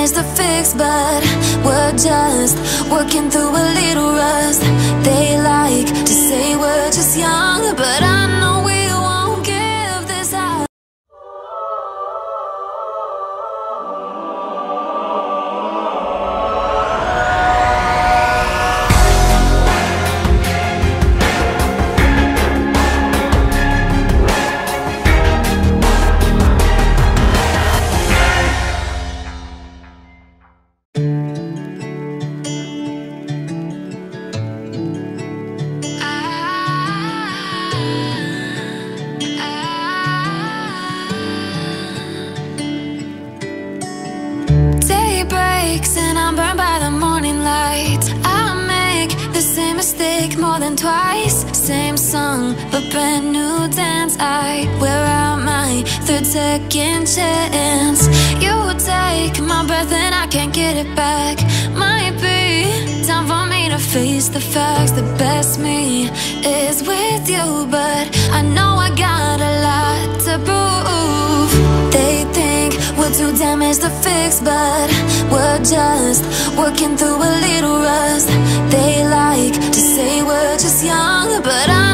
is the fix, but we're just working through a little rust. They like to say we're just young, but I know we won't give this out. And I'm burned by the morning light. I make the same mistake more than twice. Same song, but brand new dance. I wear out my third second chance. You take my breath and I can't get it back. Might be time for me to face the facts. The best me is with you, but I know I got a lot to prove. They think we're too damaged to fix, but we're just working through a little rust. They like to say we're just young, but I